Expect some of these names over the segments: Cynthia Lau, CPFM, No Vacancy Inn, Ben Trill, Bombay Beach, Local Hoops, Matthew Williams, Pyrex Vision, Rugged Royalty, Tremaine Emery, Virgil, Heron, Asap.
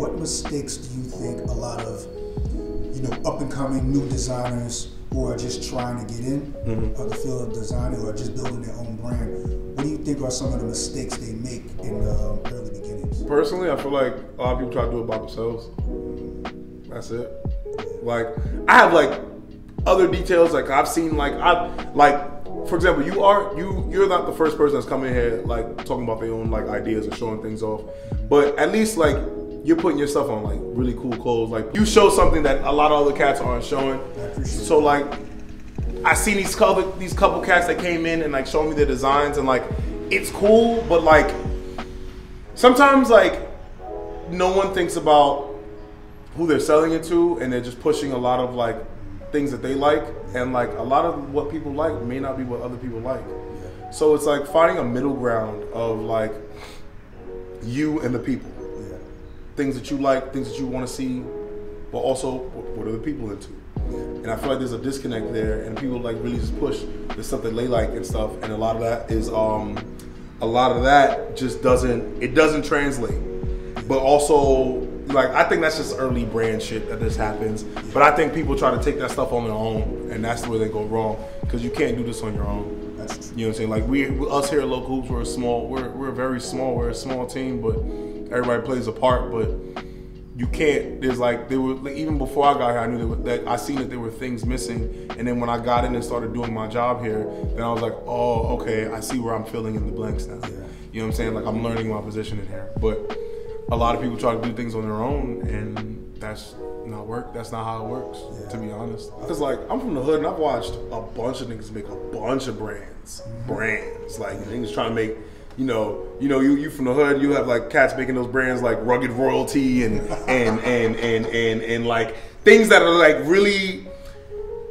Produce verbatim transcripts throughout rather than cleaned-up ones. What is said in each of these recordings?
what mistakes do you think a lot of, you know, up-and-coming new designers who are just trying to get in mm-hmm. of the field of design or just building their own brand, what do you think are some of the mistakes they make in the early beginnings? Personally, I feel like a lot of people try to do it by themselves. That's it. Like, I have like other details, like I've seen, like I've, like, for example, you are you you're not the first person that's come in here like talking about their own like ideas and showing things off, but at least like you're putting yourself on like really cool clothes. Like you show something that a lot of other cats aren't showing. So like I seen these couple these couple cats that came in and like showed me their designs, and like it's cool, but like sometimes like no one thinks about who they're selling it to, and they're just pushing a lot of like things that they like, and like a lot of what people like may not be what other people like. Yeah. So it's like finding a middle ground of like you and the people. Yeah. Things that you like, things that you want to see, but also what are the people into? Yeah. And I feel like there's a disconnect there, and people like really just push the stuff that they like and stuff, and a lot of that is um a lot of that just doesn't it doesn't translate. But also like, I think that's just early brand shit that this happens. But I think people try to take that stuff on their own, and that's where they go wrong, because you can't do this on your own. That's true. You know what I'm saying? Like, we, us here at Local Hoops, we're a small, we're, we're very small, we're a small team, but everybody plays a part, but you can't, there's like, they were, like, even before I got here, I knew were, that, I seen that there were things missing, and then when I got in and started doing my job here, then I was like, oh, okay, I see where I'm filling in the blanks now. Yeah. You know what I'm saying? Like, I'm learning my position in here, but a lot of people try to do things on their own, and that's not work. That's not how it works, yeah. to be honest. Because like, I'm from the hood, and I've watched a bunch of niggas make a bunch of brands, mm-hmm. brands. Like niggas trying to make, you know, you know, you you from the hood, you have like cats making those brands like Rugged Royalty and and and and and and like things that are like really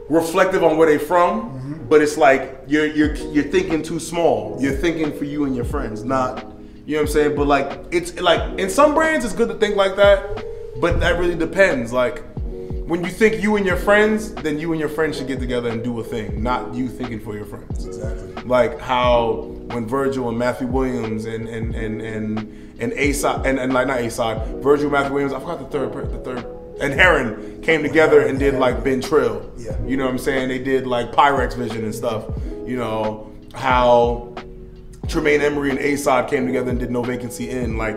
reflective on where they from. Mm-hmm. But it's like you're you're you're thinking too small. You're thinking for you and your friends, not. You know what I'm saying? But like, it's like, in some brands it's good to think like that, but that really depends. Like, when you think you and your friends, then you and your friends should get together and do a thing, not you thinking for your friends. Exactly. Like how when Virgil and Matthew Williams and and and and and Asap and, and like not Asap, Virgil, Matthew Williams, I forgot the third the third and Heron came together and did like Ben Trill. Yeah. You know what I'm saying? They did like Pyrex Vision and stuff. You know how Tremaine Emery and Asap came together and did No Vacancy Inn. Like,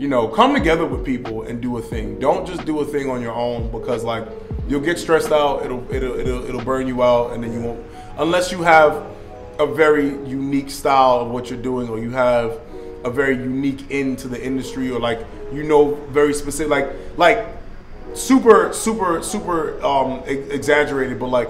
you know, come together with people and do a thing. Don't just do a thing on your own, because like you'll get stressed out. It'll it'll it'll, it'll burn you out, and then you won't. Unless you have a very unique style of what you're doing, or you have a very unique end to the industry, or like you know very specific, like like super super super um, exaggerated, but like.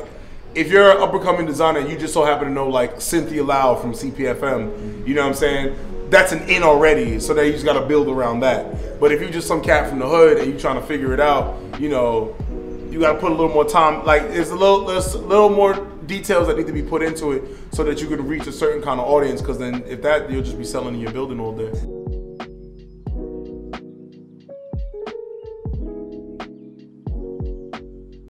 If you're an up-and-coming designer, you just so happen to know like Cynthia Lau from C P F M, you know what I'm saying? That's an in already, so that you just gotta build around that. But if you're just some cat from the hood and you're trying to figure it out, you know, you gotta put a little more time, like there's a little, there's a little more details that need to be put into it so that you can reach a certain kind of audience, because then if that, you'll just be selling in your building all day.